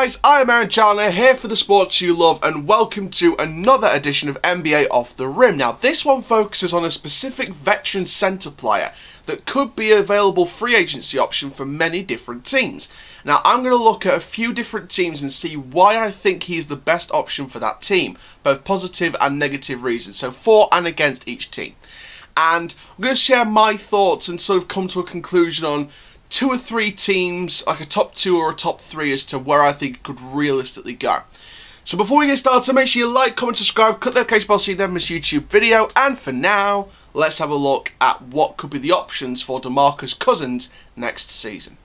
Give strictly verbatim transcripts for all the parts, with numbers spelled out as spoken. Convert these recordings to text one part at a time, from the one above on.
guys, I am Aaron Challoner here for the sports you love and welcome to another edition of N B A Off The Rim. Now this one focuses on a specific veteran centre player that could be an available free agency option for many different teams. Now I'm going to look at a few different teams and see why I think he's the best option for that team, both positive and negative reasons, so for and against each team. And I'm going to share my thoughts and sort of come to a conclusion on two or three teams, like a top two or a top three, as to where I think it could realistically go. So before we get started, make sure you like, comment, subscribe, click the notification bell so you never miss a YouTube video. And for now, let's have a look at what could be the options for DeMarcus Cousins next season.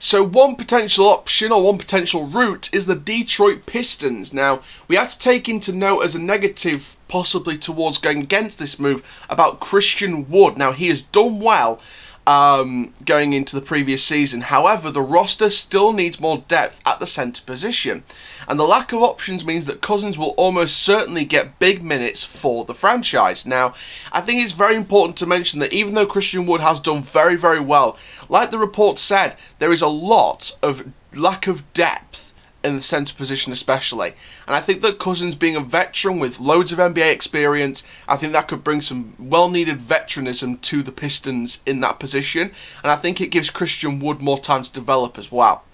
So one potential option, or one potential route, is the Detroit Pistons. Now, we have to take into note as a negative, possibly towards going against this move, about Christian Wood. Now, he has done well Um, going into the previous season. However, the roster still needs more depth at the centre position, and the lack of options means that Cousins will almost certainly get big minutes for the franchise. Now, I think it's very important to mention that even though Christian Wood has done very, very well, like the report said, there is a lot of lack of depth in the centre position especially. And I think that Cousins, being a veteran with loads of N B A experience, I think that could bring some well-needed veteranism to the Pistons in that position. And I think it gives Christian Wood more time to develop as well.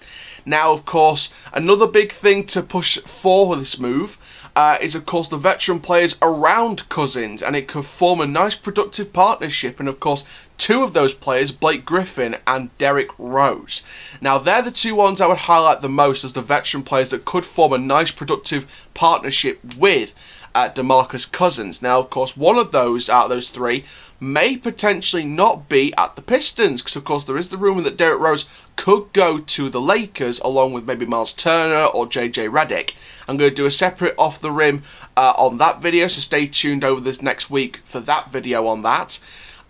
Now, of course, another big thing to push for this move uh, is, of course, the veteran players around Cousins. And it could form a nice, productive partnership. And, of course, two of those players, Blake Griffin and Derrick Rose. Now, they're the two ones I would highlight the most as the veteran players that could form a nice, productive partnership with uh, DeMarcus Cousins. Now, of course, one of those out of those three may potentially not be at the Pistons, because, of course, there is the rumour that Derrick Rose could go to the Lakers, along with maybe Miles Turner or J J Redick. I'm going to do a separate Off The Rim uh, on that video, so stay tuned over this next week for that video on that.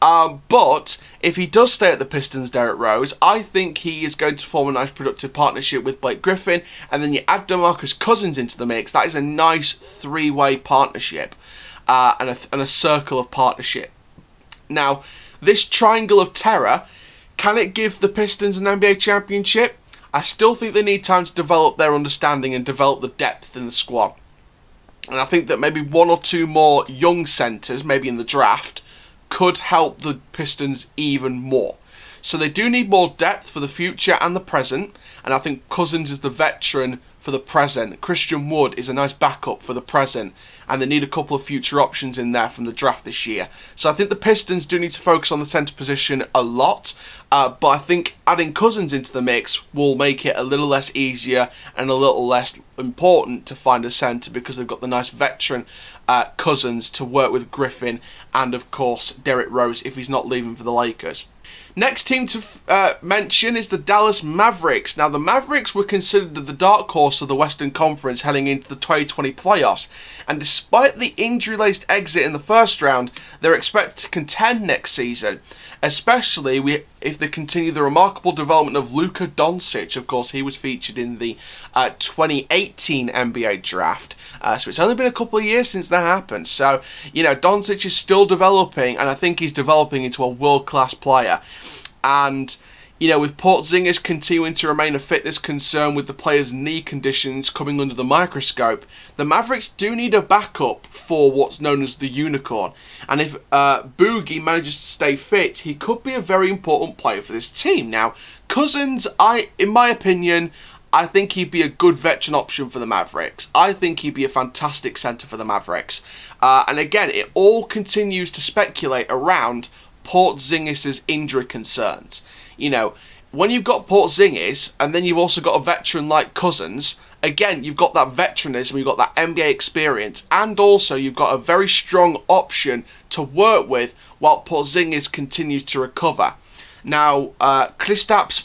Um, but if he does stay at the Pistons, Derrick Rose, I think he is going to form a nice productive partnership with Blake Griffin, and then you add DeMarcus Cousins into the mix. That is a nice three-way partnership uh, and, a, and a circle of partnership. Now, this triangle of terror, can it give the Pistons an N B A championship? I still think they need time to develop their understanding and develop the depth in the squad. And I think that maybe one or two more young centres, maybe in the draft, could help the Pistons even more. So they do need more depth for the future and the present, and I think Cousins is the veteran for the present. Christian Wood is a nice backup for the present, and they need a couple of future options in there from the draft this year. So I think the Pistons do need to focus on the centre position a lot, uh, but I think adding Cousins into the mix will make it a little less easier and a little less important to find a centre, because they've got the nice veteran uh, Cousins to work with Griffin and, of course, Derrick Rose if he's not leaving for the Lakers. Next team to uh, mention is the Dallas Mavericks. Now, the Mavericks were considered the dark horse of the Western Conference heading into the twenty twenty playoffs, and despite the injury-laced exit in the first round, they're expected to contend next season, especially we, if they continue the remarkable development of Luka Doncic. Of course, he was featured in the uh, twenty eighteen N B A draft, uh, so it's only been a couple of years since that happened. So, you know, Doncic is still developing, and I think he's developing into a world-class player. And, you know, with Porzingis continuing to remain a fitness concern with the player's knee conditions coming under the microscope, the Mavericks do need a backup for what's known as the Unicorn. And if uh, Boogie manages to stay fit, he could be a very important player for this team. Now, Cousins, I, in my opinion, I think he'd be a good veteran option for the Mavericks. I think he'd be a fantastic centre for the Mavericks. Uh, and again, it all continues to speculate around Porzingis's injury concerns. You know, when you've got Porzingis, and then you've also got a veteran like Cousins, again, you've got that veteranism, you've got that N B A experience, and also you've got a very strong option to work with while Porzingis continues to recover. Now, uh, Kristaps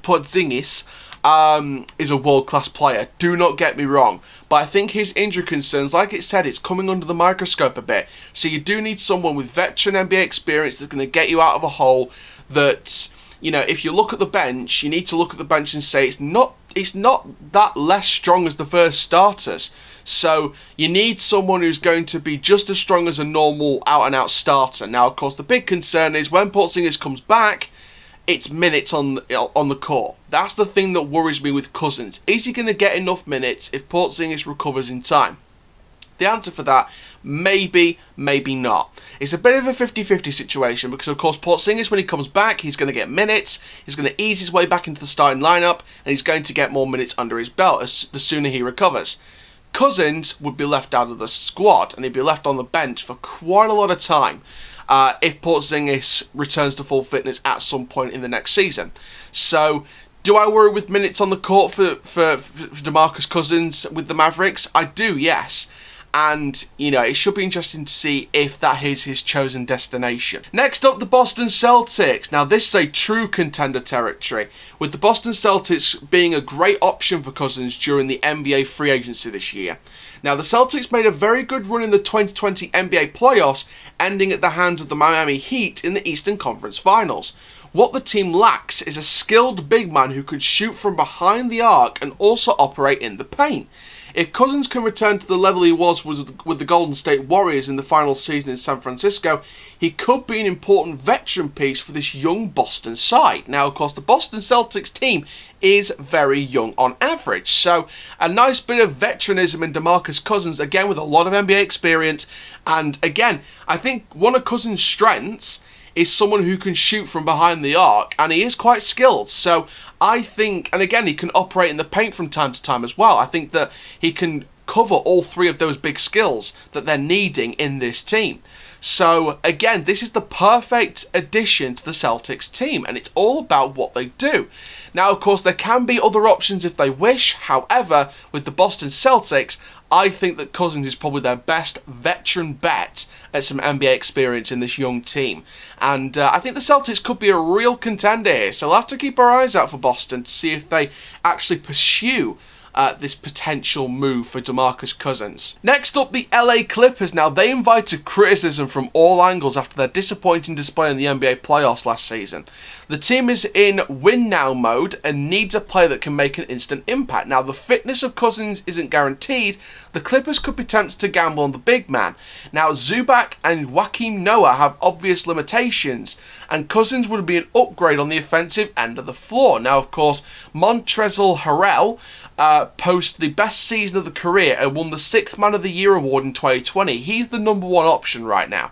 Porzingis um, is a world-class player, do not get me wrong, but I think his injury concerns, like it said, it's coming under the microscope a bit. So you do need someone with veteran N B A experience that's going to get you out of a hole. That, you know, if you look at the bench, you need to look at the bench and say it's not it's not that less strong as the first starters. So you need someone who's going to be just as strong as a normal out-and-out starter. Now, of course, the big concern is when Porzingis comes back, it's minutes on on the court. That's the thing that worries me with Cousins. Is he going to get enough minutes if Porzingis recovers in time? The answer for that, maybe, maybe not. It's a bit of a fifty fifty situation because, of course, Porzingis, when he comes back, he's going to get minutes. He's going to ease his way back into the starting lineup, and he's going to get more minutes under his belt as the sooner he recovers. Cousins would be left out of the squad, and he'd be left on the bench for quite a lot of time uh, if Porzingis returns to full fitness at some point in the next season. So, do I worry with minutes on the court for, for, for DeMarcus Cousins with the Mavericks? I do, yes. And, you know, it should be interesting to see if that is his chosen destination. Next up, the Boston Celtics. Now, this is a true contender territory, with the Boston Celtics being a great option for Cousins during the N B A free agency this year. Now, the Celtics made a very good run in the twenty twenty N B A playoffs, ending at the hands of the Miami Heat in the Eastern Conference Finals. What the team lacks is a skilled big man who could shoot from behind the arc and also operate in the paint. If Cousins can return to the level he was with, with the Golden State Warriors in the final season in San Francisco, he could be an important veteran piece for this young Boston side. Now, of course, the Boston Celtics team is very young on average, so a nice bit of veteranism in DeMarcus Cousins, again, with a lot of N B A experience. And again, I think one of Cousins' strengths is someone who can shoot from behind the arc, and he is quite skilled. So I think, and again, he can operate in the paint from time to time as well. I think that he can cover all three of those big skills that they're needing in this team. So again, this is the perfect addition to the Celtics team, and it's all about what they do. Now, of course, there can be other options if they wish. However, with the Boston Celtics, I think that Cousins is probably their best veteran bet at some N B A experience in this young team. And uh, I think the Celtics could be a real contender here, so we'll have to keep our eyes out for Boston to see if they actually pursue Uh, this potential move for DeMarcus Cousins. Next up, the L A Clippers. Now, they invited criticism from all angles after their disappointing display in the N B A playoffs last season. The team is in win-now mode and needs a player that can make an instant impact. Now, the fitness of Cousins isn't guaranteed. The Clippers could be tempted to gamble on the big man. Now, Zubac and Joaquin Noah have obvious limitations, and Cousins would be an upgrade on the offensive end of the floor. Now, of course, Montrezl Harrell Uh, post the best season of the career and won the sixth Man of the Year award in twenty twenty. He's the number one option right now.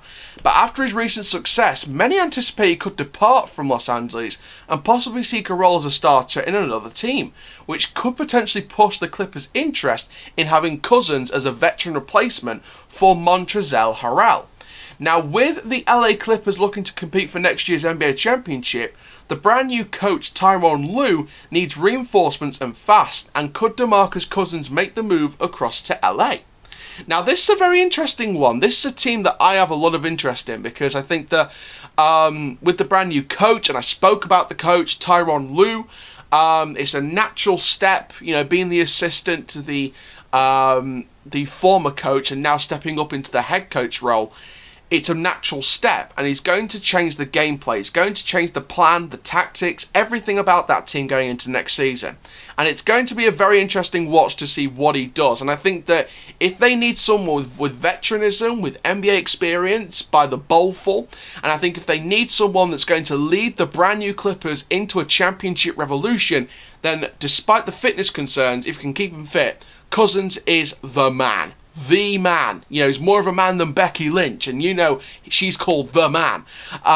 But after his recent success, many anticipate he could depart from Los Angeles and possibly seek a role as a starter in another team, which could potentially push the Clippers' interest in having Cousins as a veteran replacement for Montrezl Harrell. Now, with the L A Clippers looking to compete for next year's N B A championship, the brand new coach Tyronn Lue needs reinforcements and fast, and could DeMarcus Cousins make the move across to L A? Now, this is a very interesting one. This is a team that I have a lot of interest in, because I think that um, with the brand new coach, and I spoke about the coach Tyronn Lue, um, it's a natural step, you know, being the assistant to the, um, the former coach and now stepping up into the head coach role. It's a natural step, and he's going to change the gameplay. He's going to change the plan, the tactics, everything about that team going into next season. And it's going to be a very interesting watch to see what he does. And I think that if they need someone with, with veteranism, with N B A experience by the bowlful, and I think if they need someone that's going to lead the brand new Clippers into a championship revolution, then despite the fitness concerns, if you can keep him fit, Cousins is the man. The man. You know, he's more of a man than Becky Lynch, and you know she's called the man.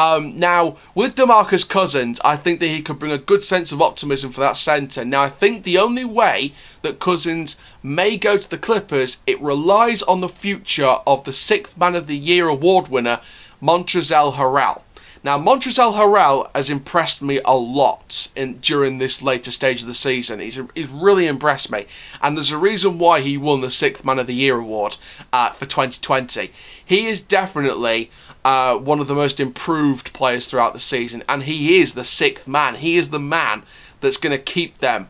Um, now, with DeMarcus Cousins, I think that he could bring a good sense of optimism for that centre. Now, I think the only way that Cousins may go to the Clippers, it relies on the future of the sixth Man of the Year award winner, Montrezl Harrell. Now, Montrezl Harrell has impressed me a lot in, during this later stage of the season. He's, he's really impressed me. And there's a reason why he won the sixth Man of the Year award uh, for twenty twenty. He is definitely uh, one of the most improved players throughout the season. And he is the sixth man. He is the man that's going to keep them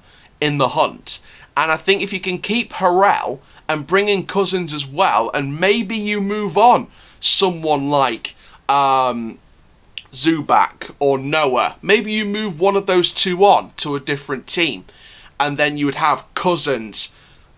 in the hunt. And I think if you can keep Harrell and bring in Cousins as well, and maybe you move on someone like Um, Zubac or Noah, maybe you move one of those two on to a different team, and then you would have Cousins,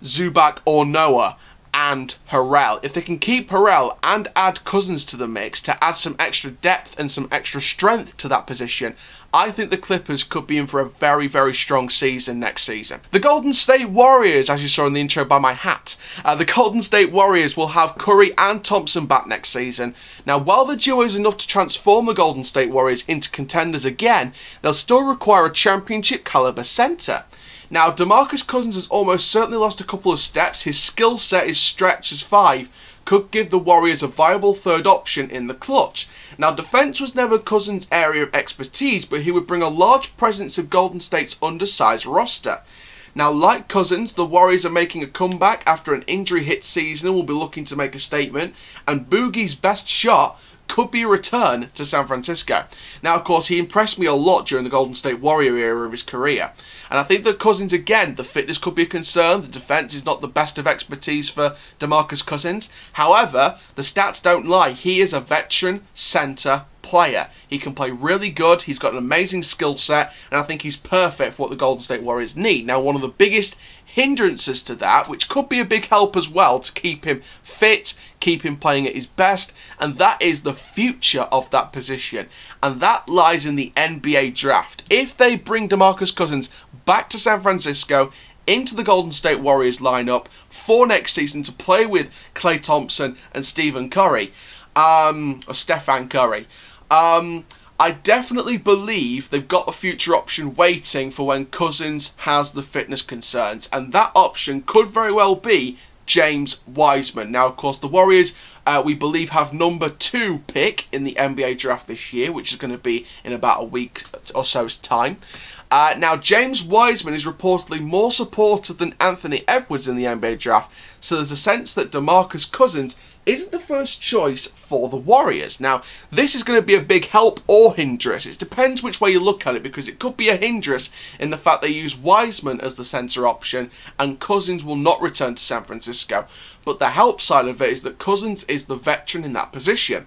Zubac or Noah and Harrell. If they can keep Harrell and add Cousins to the mix to add some extra depth and some extra strength to that position, I think the Clippers could be in for a very, very strong season next season. The Golden State Warriors, as you saw in the intro by my hat, uh, the Golden State Warriors will have Curry and Thompson back next season. Now, while the duo is enough to transform the Golden State Warriors into contenders again, they'll still require a championship caliber centre. Now, DeMarcus Cousins has almost certainly lost a couple of steps. His skill set is stretched as five, could give the Warriors a viable third option in the clutch. Now, defence was never Cousins' area of expertise, but he would bring a large presence of Golden State's undersized roster. Now, like Cousins, the Warriors are making a comeback after an injury-hit season and will be looking to make a statement, and Boogie's best shot could be a return to San Francisco. Now, of course, he impressed me a lot during the Golden State Warrior era of his career. And I think that Cousins, again, the fitness could be a concern. The defence is not the best of expertise for DeMarcus Cousins. However, the stats don't lie. He is a veteran centre player. He can play really good. He's got an amazing skill set. And I think he's perfect for what the Golden State Warriors need. Now, one of the biggest hindrances to that, which could be a big help as well to keep him fit, keep him playing at his best, and that is the future of that position, and that lies in the N B A draft. If they bring DeMarcus Cousins back to San Francisco, into the Golden State Warriors lineup for next season to play with Klay Thompson and Stephen Curry, um, or Stephen Curry, um, I definitely believe they've got the future option waiting for when Cousins has the fitness concerns. And that option could very well be James Wiseman. Now, of course, the Warriors, uh, we believe, have number two pick in the N B A draft this year, which is going to be in about a week or so's time. Uh, now, James Wiseman is reportedly more supported than Anthony Edwards in the N B A draft. So there's a sense that DeMarcus Cousins isn't the first choice for the Warriors. Now, this is going to be a big help or hindrance. It depends which way you look at it, because it could be a hindrance in the fact they use Wiseman as the centre option and Cousins will not return to San Francisco. But the help side of it is that Cousins is the veteran in that position.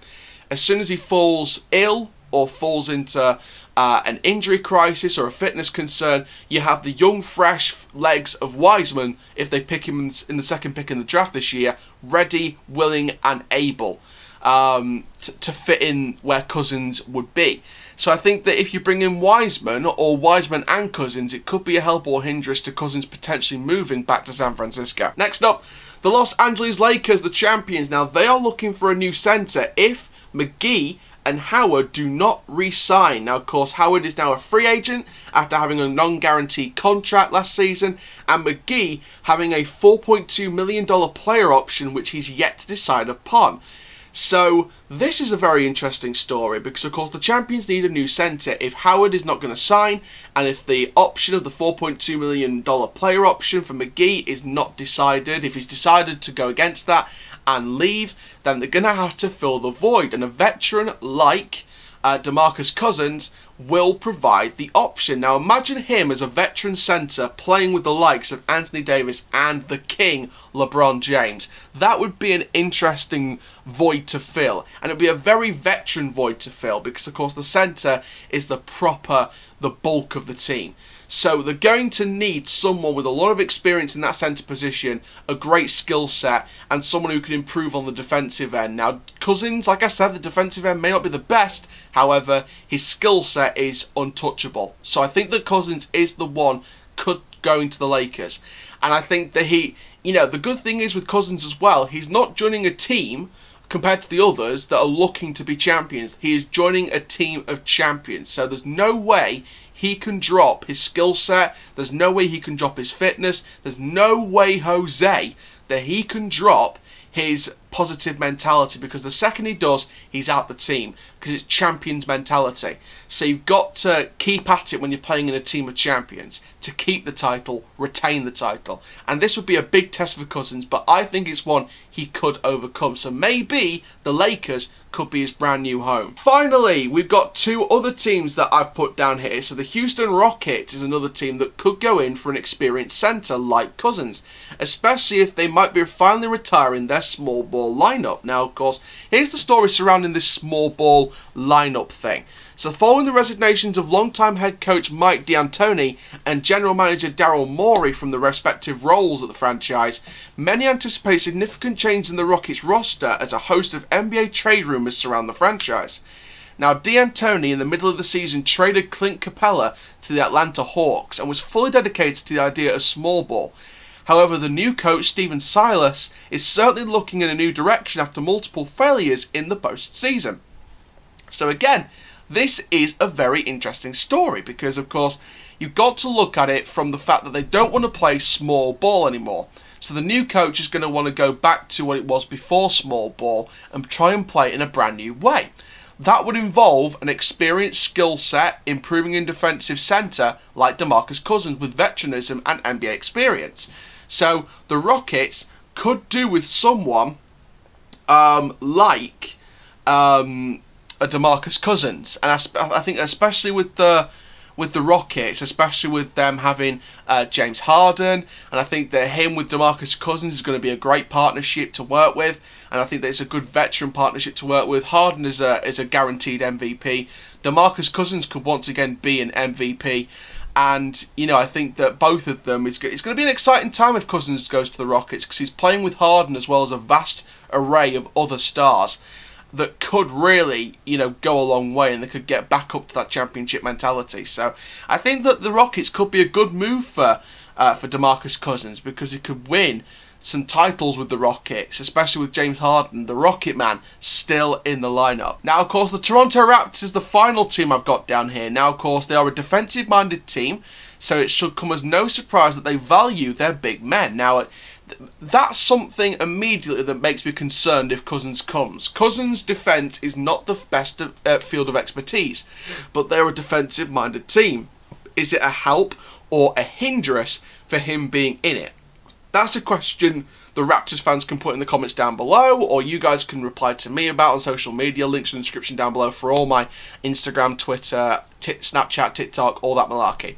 As soon as he falls ill or falls into uh, an injury crisis or a fitness concern, you have the young, fresh legs of Wiseman, if they pick him in the second pick in the draft this year, ready, willing and able um, to fit in where Cousins would be. So I think that if you bring in Wiseman, or Wiseman and Cousins, it could be a help or hindrance to Cousins potentially moving back to San Francisco. Next up, the Los Angeles Lakers, the champions. Now, they are looking for a new centre if McGee and Howard do not re-sign. Now, of course, Howard is now a free agent after having a non-guaranteed contract last season, and McGee having a four point two million dollar player option, which he's yet to decide upon. So this is a very interesting story because, of course, the champions need a new centre if Howard is not going to sign and if the option of the four point two million dollar player option for McGee is not decided. If he's decided to go against that and leave, then they're going to have to fill the void. And a veteran like uh, DeMarcus Cousins will provide the option. Now, imagine him as a veteran centre playing with the likes of Anthony Davis and the King, LeBron James. That would be an interesting void to fill. And it would be a very veteran void to fill because, of course, the centre is the proper, the bulk of the team. So they're going to need someone with a lot of experience in that centre position, a great skill set, and someone who can improve on the defensive end. Now, Cousins, like I said, the defensive end may not be the best. However, his skill set is untouchable. So I think that Cousins is the one could go into the Lakers. And I think that he, you know, the good thing is with Cousins as well, he's not joining a team compared to the others that are looking to be champions. He is joining a team of champions. So there's no way he can drop his skill set. There's no way he can drop his fitness. There's no way, Jose, that he can drop his positive mentality, because the second he does, he's out the team, because it's champions mentality. So you've got to keep at it when you're playing in a team of champions to keep the title, retain the title. And this would be a big test for Cousins, but I think it's one he could overcome. So maybe the Lakers could be his brand new home. Finally, we've got two other teams that I've put down here. So the Houston Rockets is another team that could go in for an experienced centre like Cousins, especially if they might be finally retiring their small ball ball lineup. Now, of course, here's the story surrounding this small ball lineup thing. So following the resignations of longtime head coach Mike D'Antoni and general manager Daryl Morey from their respective roles at the franchise, many anticipate significant change in the Rockets roster as a host of N B A trade rumours surround the franchise. Now, D'Antoni in the middle of the season traded Clint Capella to the Atlanta Hawks and was fully dedicated to the idea of small ball. However, the new coach, Stephen Silas, is certainly looking in a new direction after multiple failures in the postseason. So again, this is a very interesting story because, of course, you've got to look at it from the fact that they don't want to play small ball anymore. So the new coach is going to want to go back to what it was before small ball and try and play it in a brand new way. That would involve an experienced skill set, improving in defensive centre like DeMarcus Cousins with veteranism and N B A experience. So the Rockets could do with someone um, like... Um, A DeMarcus Cousins, and I, I think especially with the with the Rockets, especially with them having uh, James Harden, and I think that him with DeMarcus Cousins is going to be a great partnership to work with, and I think that it's a good veteran partnership to work with. Harden is a is a guaranteed M V P. DeMarcus Cousins could once again be an M V P, and you know I think that both of them is it's going to be an exciting time if Cousins goes to the Rockets because he's playing with Harden as well as a vast array of other stars that could really, you know, go a long way and they could get back up to that championship mentality. So I think that the Rockets could be a good move for uh, for DeMarcus Cousins because he could win some titles with the Rockets, especially with James Harden, the Rocket Man, still in the lineup. Now, of course, the Toronto Raptors is the final team I've got down here. Now, of course, they are a defensive-minded team, so it should come as no surprise that they value their big men. Now, that's something immediately that makes me concerned if Cousins comes. Cousins' defence is not the best of, uh, field of expertise, but they're a defensive-minded team. Is it a help or a hindrance for him being in it? That's a question the Raptors fans can put in the comments down below, or you guys can reply to me about on social media. Links in the description down below for all my Instagram, Twitter, Snapchat, TikTok, all that malarkey.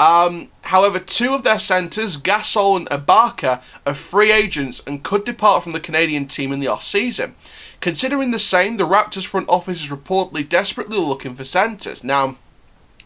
Um, however, two of their centres, Gasol and Ibaka, are free agents and could depart from the Canadian team in the off-season. Considering the same, the Raptors front office is reportedly desperately looking for centres. Now,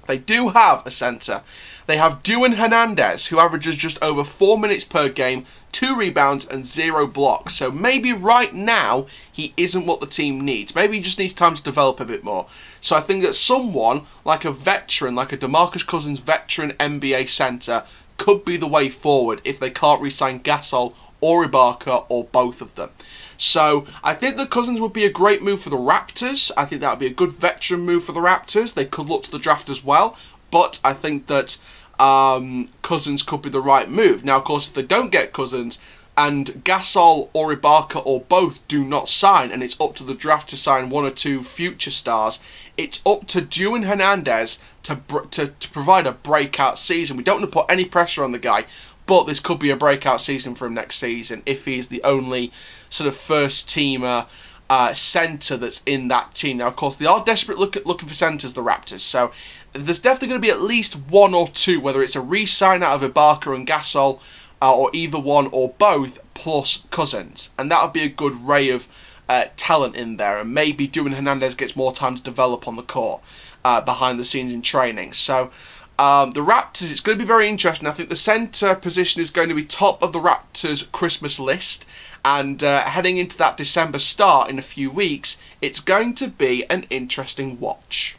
they do have a centre. They have Dwane Hernandez, who averages just over four minutes per game, two rebounds and zero blocks. So maybe right now, he isn't what the team needs. Maybe he just needs time to develop a bit more. So I think that someone like a veteran, like a DeMarcus Cousins veteran N B A centre, could be the way forward if they can't re-sign Gasol or Ibaka or both of them. So I think the Cousins would be a great move for the Raptors. I think that would be a good veteran move for the Raptors. They could look to the draft as well. But I think that um, Cousins could be the right move. Now, of course, if they don't get Cousins and Gasol or Ibaka or both do not sign, and it's up to the draft to sign one or two future stars, it's up to Dwane Hernandez to, to, to provide a breakout season. We don't want to put any pressure on the guy, but this could be a breakout season for him next season if he is the only sort of first-teamer uh, centre that's in that team. Now, of course, they are desperate look at looking for centres, the Raptors, so there's definitely going to be at least one or two, whether it's a re-sign out of Ibaka and Gasol, uh, or either one or both, plus Cousins. And that would be a good ray of uh, talent in there. And maybe Dwane Hernandez gets more time to develop on the court uh, behind the scenes in training. So um, the Raptors, it's going to be very interesting. I think the centre position is going to be top of the Raptors' Christmas list. And uh, heading into that December start in a few weeks, it's going to be an interesting watch.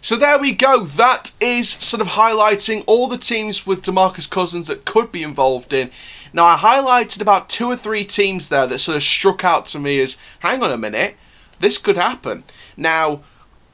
So there we go, that is sort of highlighting all the teams with DeMarcus Cousins that could be involved in. Now I highlighted about two or three teams there that sort of struck out to me as, hang on a minute, this could happen. Now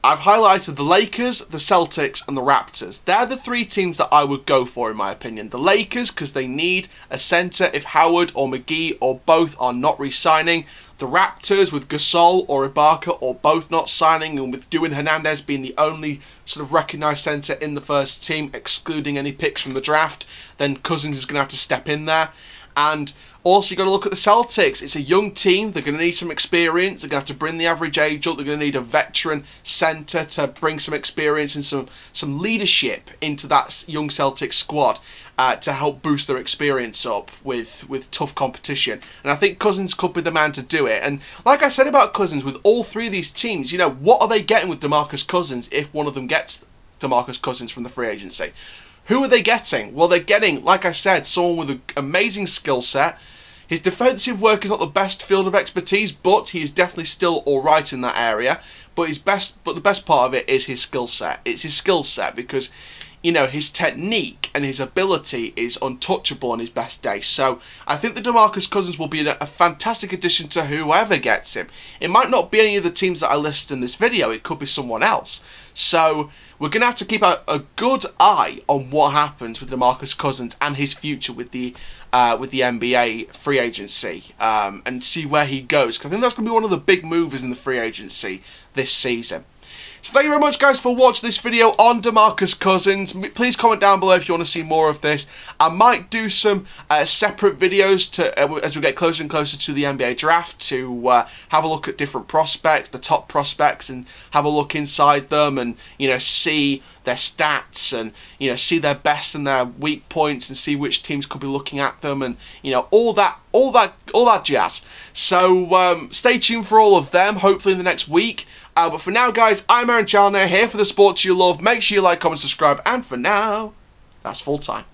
I've highlighted the Lakers, the Celtics and the Raptors. They're the three teams that I would go for in my opinion. The Lakers because they need a centre if Howard or McGee or both are not re-signing. The Raptors with Gasol or Ibaka or both not signing and with Dwane Hernandez being the only sort of recognised centre in the first team excluding any picks from the draft, then Cousins is going to have to step in there. And Also, you've got to look at the Celtics. It's a young team. They're going to need some experience. They're going to have to bring the average age up. They're going to need a veteran centre to bring some experience and some, some leadership into that young Celtics squad uh, to help boost their experience up with, with tough competition. And I think Cousins could be the man to do it. And like I said about Cousins, with all three of these teams, you know, what are they getting with DeMarcus Cousins if one of them gets DeMarcus Cousins from the free agency? Who are they getting? Well, they're getting, like I said, someone with an amazing skill set. His defensive work is not the best field of expertise, but he is definitely still all right in that area. But his best, but the best part of it is his skill set. It's his skill set because, you know, his technique and his ability is untouchable on his best day. So I think that DeMarcus Cousins will be a, a fantastic addition to whoever gets him. It might not be any of the teams that I list in this video. It could be someone else. So we're going to have to keep a, a good eye on what happens with DeMarcus Cousins and his future with the uh, with the N B A free agency um, and see where he goes. Because I think that's going to be one of the big movers in the free agency this season. So thank you very much, guys, for watching this video on DeMarcus Cousins. Please comment down below if you want to see more of this. I might do some uh, separate videos to uh, as we get closer and closer to the N B A draft to uh, have a look at different prospects, the top prospects, and have a look inside them and, you know, see their stats and, you know, see their best and their weak points and see which teams could be looking at them and, you know, all that all that all that jazz. So um, stay tuned for all of them, hopefully in the next week. Uh, but for now, guys, I'm Aaron Challoner, here for the sports you love. Make sure you like, comment, subscribe, and for now, that's full time.